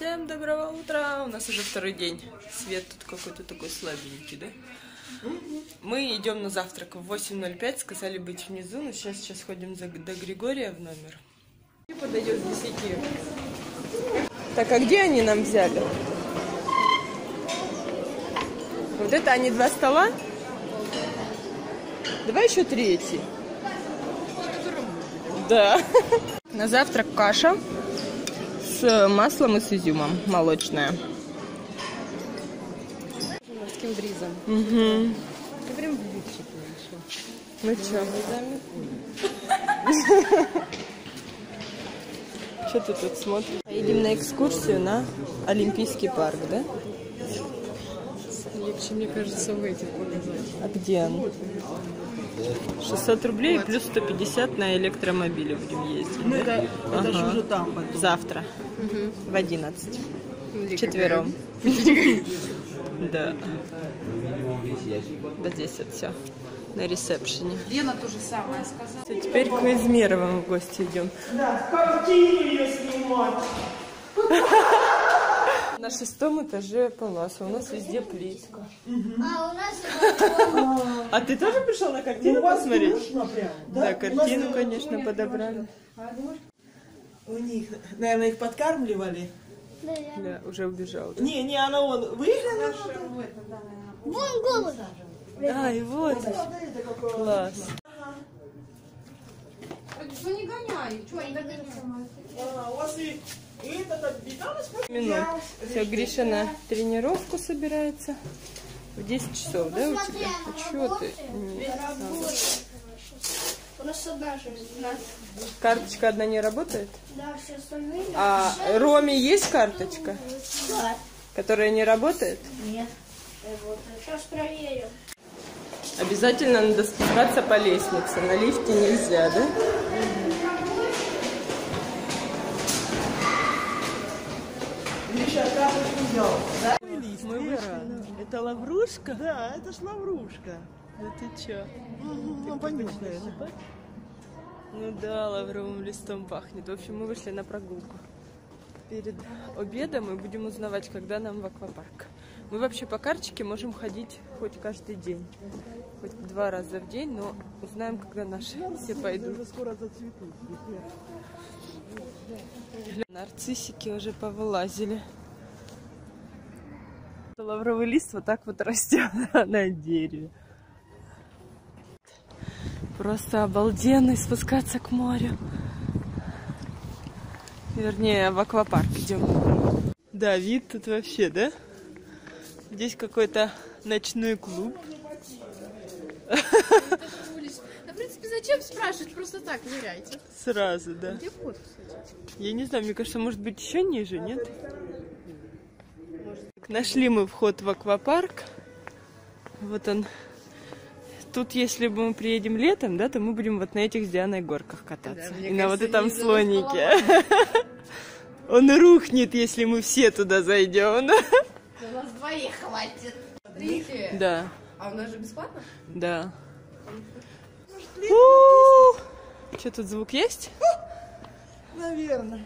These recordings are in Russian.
Всем доброго утра! У нас уже второй день. Свет тут какой-то такой слабенький, да? Мы идем на завтрак в 8:05. Сказали быть внизу, но сейчас ходим до Григория в номер. И подойдет 10. Так, а где они нам взяли? Вот это они два стола? Давай еще третий. Да. На завтрак каша с маслом и с изюмом, молочная. Морским бризом. Угу. Ты прям в липчик еще. Ну что? Что ты тут смотришь? Едем на экскурсию на Олимпийский парк, да? Легче, мне кажется, в этих показать. А где он? 600 рублей плюс 150 на электромобиле будем ездить. Ну, да? это же уже там потом. Завтра. Угу. В 11. Вчетвером. Да. Вот здесь вот все. На ресепшене. Лена тоже самое сказала. Теперь к Измеровым в гости идем. Да, картину ее снимать. На 6-м этаже паласа. У нас везде плитка. А у нас... А ты тоже пришел на картину посмотреть? Да, картину, конечно, подобрали. У них, наверное, их подкармливали. Да, уже убежал. Не, она вон выиграла. Вон голос. Ай, вот. Класс. Что не гоняй? Что, они догоняют? У вас и... Минут. Все, Гриша на тренировку собирается. В 10 часов, да, у тебя? А чего ты? У нас одна же. Карточка одна не работает? Да, все остальные. А Роме есть карточка? Да. Которая не работает? Нет. Сейчас проверю. Обязательно надо спускаться по лестнице. На лифте нельзя, да? Мой Вера, это лаврушка? Да, это ж лаврушка. Да ты чё? Ну, понюхаешь. Ну да, лавровым листом пахнет. В общем, мы вышли на прогулку. Перед обедом мы будем узнавать, когда нам в аквапарк. Мы вообще по карточке можем ходить хоть каждый день. Хоть 2 раза в день, но узнаем, когда наши все пойдут. Скоро зацветут. Нарциссики уже повылазили. Лавровый лист вот так вот растет на дереве. Просто обалденно спускаться к морю. Вернее, в аквапарк идем. Да, вид тут вообще, да? Здесь какой-то ночной клуб. В принципе, зачем спрашивать? Просто так ныряйте. Сразу, да. Где вход, кстати? Я не знаю, мне кажется, может быть еще ниже, нет? Нашли мы вход в аквапарк. Вот он. Тут, если бы мы приедем летом, да, то мы будем вот на этих с Дианой горках кататься. Да, и на вот этом слонике. Он рухнет, если мы все туда зайдем. Да, у нас двоих хватит. Смотрите. Да. А у нас же бесплатно? Да. Что, тут звук есть? Наверное.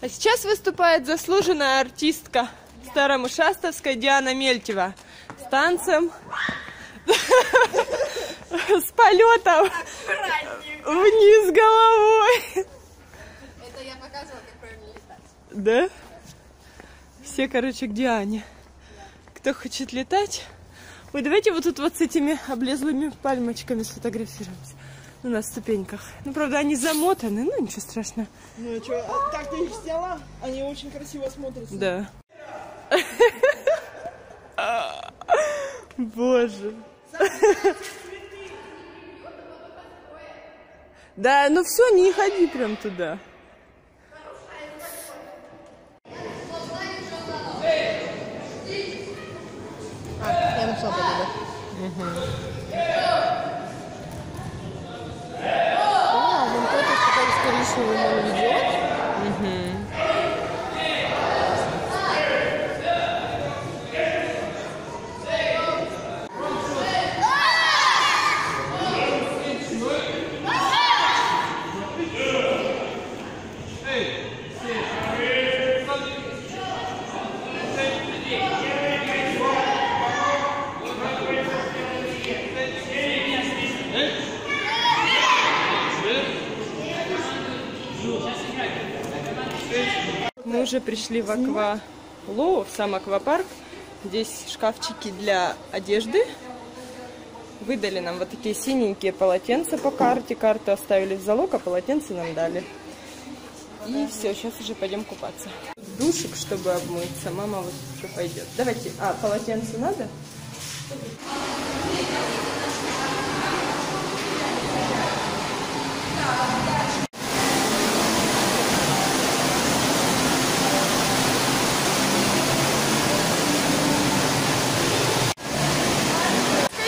А сейчас выступает заслуженная артистка Старомушастовская Диана Мельтева с танцем, с полетом вниз головой. Это я показывала, как правильно летать. Да? Все, короче, к Диане. Кто хочет летать? Ой, давайте вот тут вот с этими облезлыми пальмочками сфотографируемся. Ну, на ступеньках. Ну, правда, они замотаны, но ничего страшного. Ну, что, так ты их сняла? Они очень красиво смотрятся. Да. Боже. Да, ну все, не ходи прям туда. Я нашла подруга. Мы уже пришли в аквалоу, в сам аквапарк. Здесь шкафчики для одежды. Выдали нам вот такие синенькие полотенца по карте. Карту оставили в залог, а полотенце нам дали. И все, сейчас уже пойдем купаться. Душик, чтобы обмыться. Мама вот еще пойдет. Давайте, полотенце надо?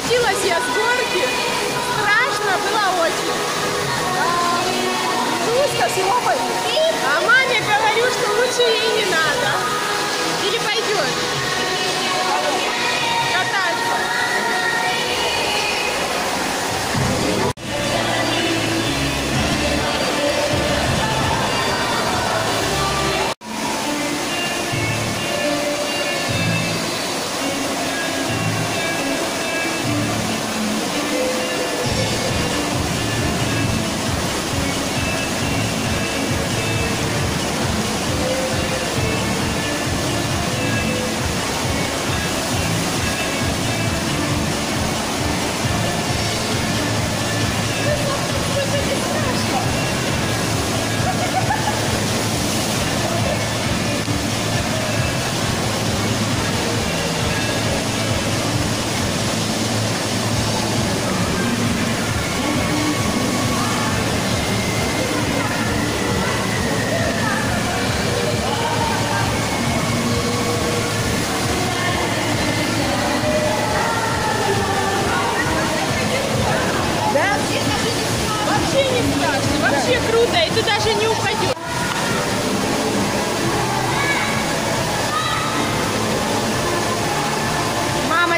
Скатилась я с горки, страшно было очень. Жутко с лопой. А маме говорю, что лучше ей не надо. Или пойдет кататься.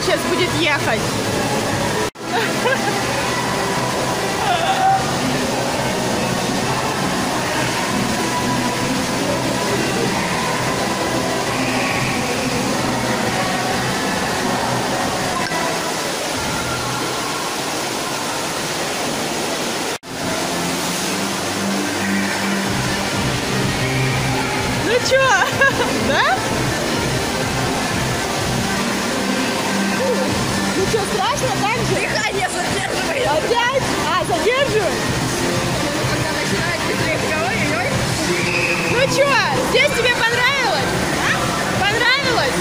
Сейчас будет ехать. Ну чё, да? Ну что, страшно так же? Дыхание задерживает. Опять? Задерживает? Ну, когда начинает петлеть головой, ой. Ну что, здесь тебе понравилось? А? Понравилось?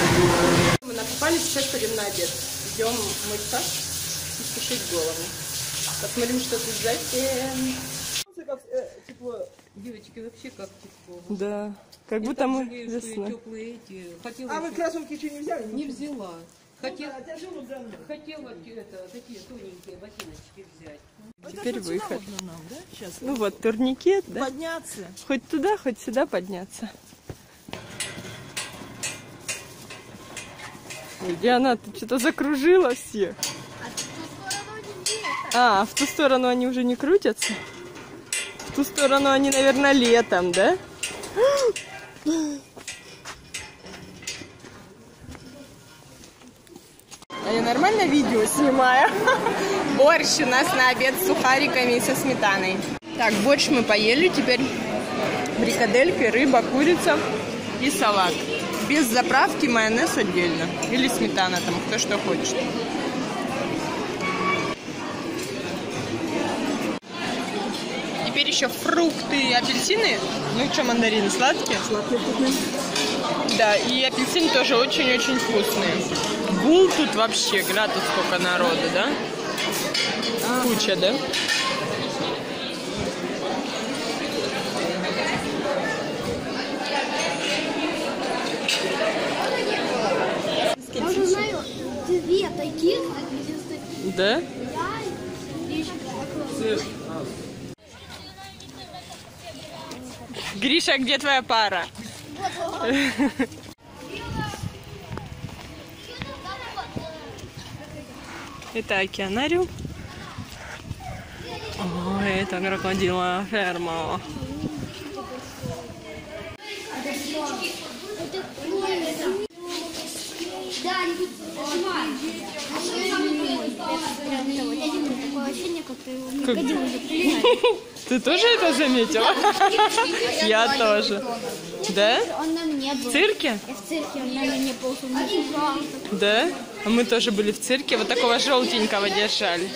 Мы накупались, сейчас пойдем на обед. Идем мыться и сушить голову. Посмотрим, что тут за тем. Тепло. Девочки, вообще как тепло. Да, как будто мы весна. Вы красунки еще не взяли? Не взяла. Хотела такие тоненькие ботиночки взять. Теперь выход. Нам, да? Сейчас. Ну вот, турникет. Да? Подняться. Хоть туда, хоть сюда подняться. Ой, Диана, ты что-то закружила все. В ту сторону они уже не крутятся? В ту сторону они, наверное, летом, да? Я нормально видео снимаю. Борщ у нас на обед с сухариками и со сметаной. Так, борщ мы поели. Теперь брикадельки, рыба, курица и салат. Без заправки, майонез отдельно. Или сметана, там кто что хочет. Теперь еще фрукты и апельсины. Ну что, мандарины сладкие? Сладкие. Да, и апельсины тоже очень-очень вкусные. Гул тут вообще, градус сколько народу, да? Куча, да? Я знаю две таких. Да? Гриша, где твоя пара? Это океанариум. Ой, это крокодила ферма. ощущение, как ты не ходила уже прилинать. Ты тоже это заметила? Я тоже. Да? Он на мне был. В цирке? В цирке он на мне ползал. Да? А мы тоже были в цирке, вот такого желтенького держали.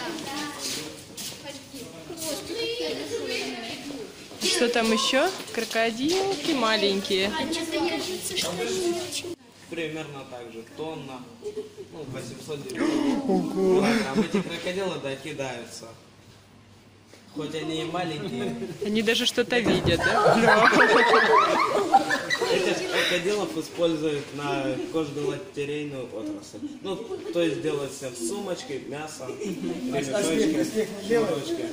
Что там еще? Крокодилки маленькие. Примерно так же. Тонна. Ну, 800-900 килограмм. Эти крокодилы докидаются. Хоть они и маленькие. Они даже что-то видят, да? Этих крокодилов используют на кожно-лотерейную отрасль. Ну, то есть делают все в сумочке, мясо, ремешочки, шнурочки.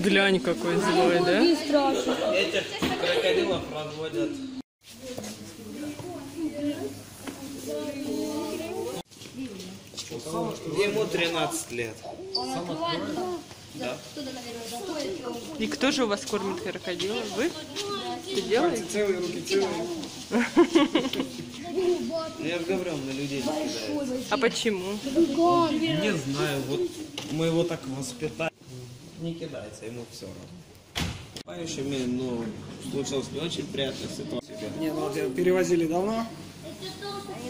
Глянь, какой злой, да? Этих крокодилов разводят. Ему 13 лет. Да. И кто же у вас кормит крокодилов? Вы? Ты делаете? Целые руки, Я же говорю, на людей кидает. А почему? Не знаю, вот мы его так воспитали. Не кидается, ему все равно. Парящими, ну, случилось не очень приятная ситуация. Не, ну, перевозили давно?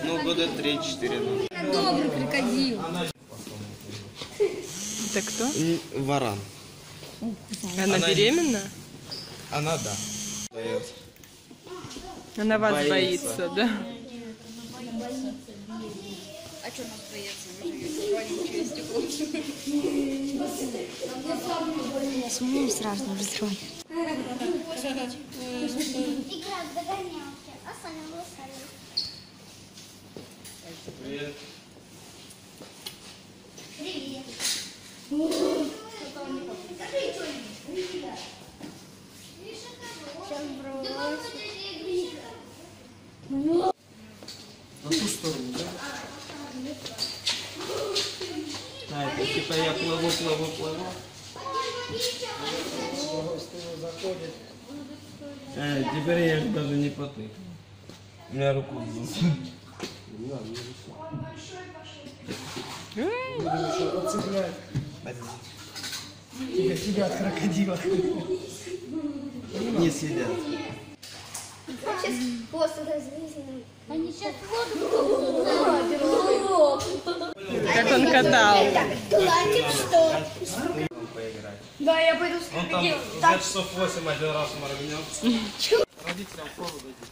Ну, года 3-4. Добрый крокодил. Это кто? Варан. Она беременна? Она, да. Она вас боится, да? А что нас боится? С умом сразу разрывает. Игра в догонялки. А Саня лысая. Привет. Привет. На ту сторону, да? А, это типа я плыву. Теперь я даже не потыкаю. У меня руку взял. Тебя от крокодила. Не сидят. Сейчас хвост разрезанный. Они сейчас воду. Как он катал. Платит что? Да, я пойду с крокодилом. Он там за часов 8 один раз моргнет. Родителям холода идти.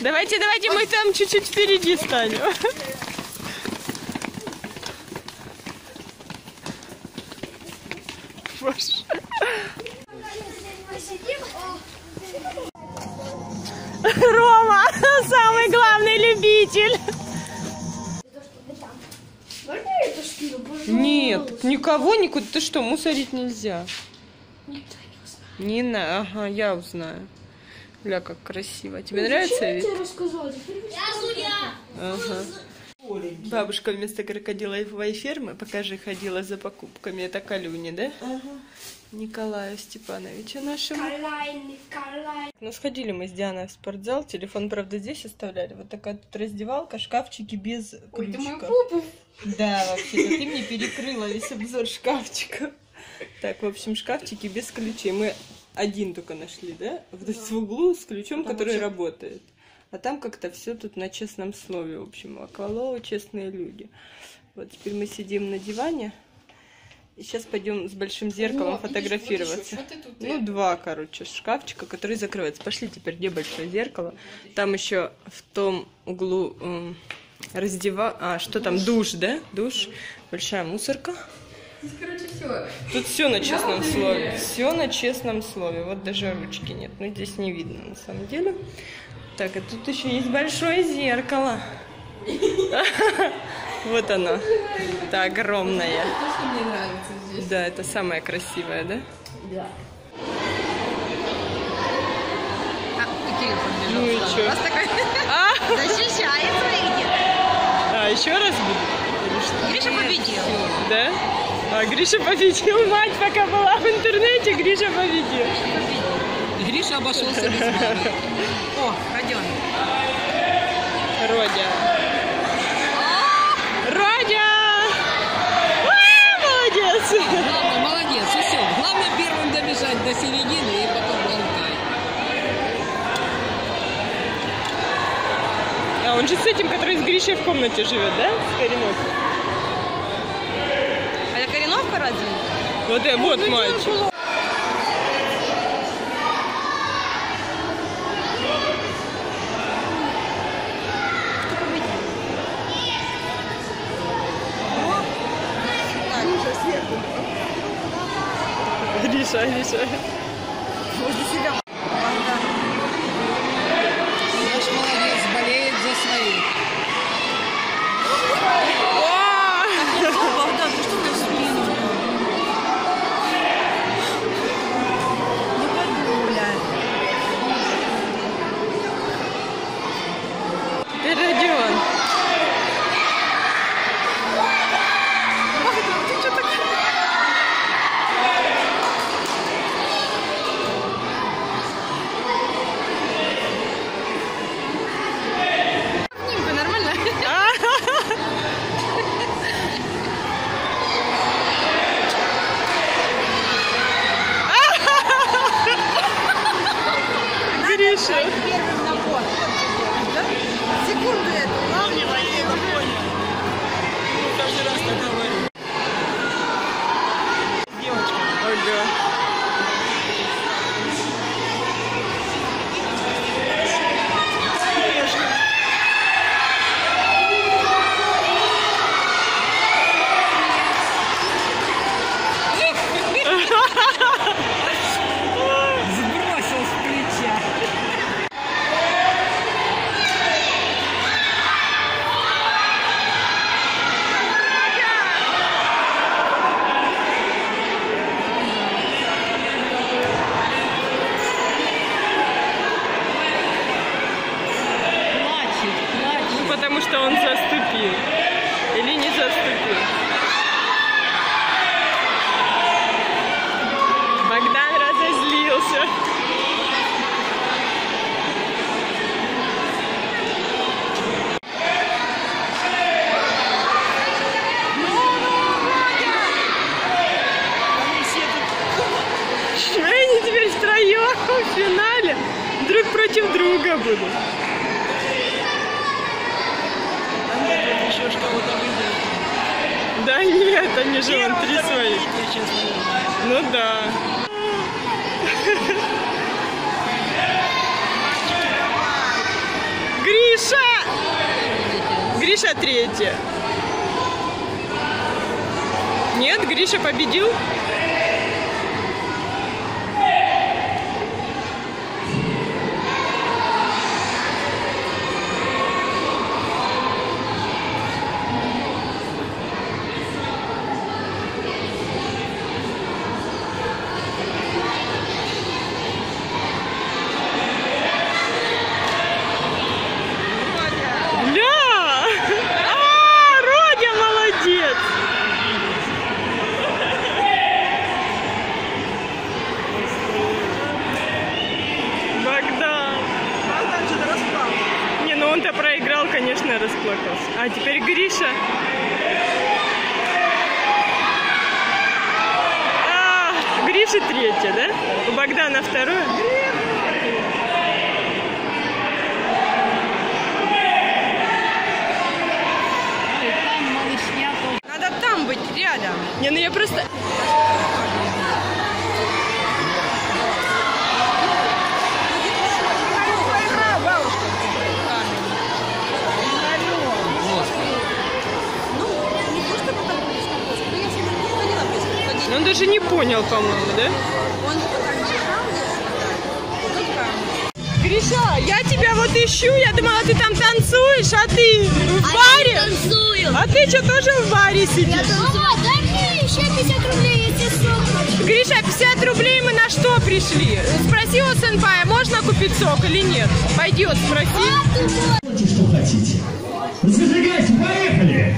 Давайте мы там чуть-чуть впереди станем. Рома, самый главный любитель. Нет, никого никуда. Ты что, мусорить нельзя? Не на, ага, я узнаю. Бля, как красиво. Тебе нравится? Я судья. Бабушка вместо крокодиловой фермы, пока же ходила за покупками, это Калюня, да? Ага. Николаю Степановичу нашему. Ну, сходили мы с Дианой в спортзал, телефон, правда, здесь оставляли. Вот такая тут раздевалка, шкафчики без ключика. Ой, ты мою попу. Да, вообще-то ты мне перекрыла весь обзор шкафчика. Так, в общем, шкафчики без ключей. Мы один только нашли, да? В углу с ключом, который работает. А там как-то все тут на честном слове, в общем, аквалоу, честные люди. Вот теперь мы сидим на диване, и сейчас пойдем с большим зеркалом фотографироваться. Видишь, вот тут, ну, два, короче, шкафчика, который закрывается. Пошли теперь, где большое зеркало. Там еще в том углу раздевалка, а что там, душ, да? Душ, большая мусорка. Здесь, короче, все. Тут все на честном слове, все на честном слове. Вот даже ручки нет, но здесь не видно на самом деле. Так, а тут еще есть большое зеркало. Вот оно. Это огромное. Да, это самое красивое, да? Да. Ну и что? Защищает своих деток. А, еще раз будет? Гриша победил. Да? А, Гриша победил. Мать пока была в интернете, Гриша победил. Гриша обошелся без мамы. О, Родион. Родя. Родя! А, молодец! до середины и потом болтай. А он же с этим, который с Гришей в комнате живет, да? С Кореновкой. А это Кореновка ради? Вот, вот мальчик. Гриша, Гриша. Возле себя. Богдан. Наш молодец, болеет за своих. Богдан, ты что ты спину? Ну подгуляй. Ты родион. Да нет, они же вон три своих. Ну да. Гриша! Гриша третья. Нет, Гриша победил. А теперь Гриша. А, Гриша третья, да? У Богдана второе. Надо там быть, рядом. Не, ну я просто... Он даже не понял, по-моему, да? Он так. Гриша, я тебя вот ищу, я думала, ты там танцуешь, а ты в баре? Я танцую. А ты что, тоже в баре сидишь? Мама, дай мне еще 50 рублей, я тебе сок. Гриша, 50 рублей мы на что пришли? Спроси у сэнпая, можно купить сок или нет? Пойдет, спроси. Делайте, что хотите. Зажигайте, поехали!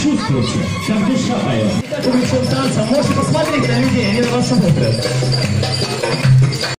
Чувствуете, как душа поет. Увлечен танцем, можете посмотреть на людей, они на вас смотрят.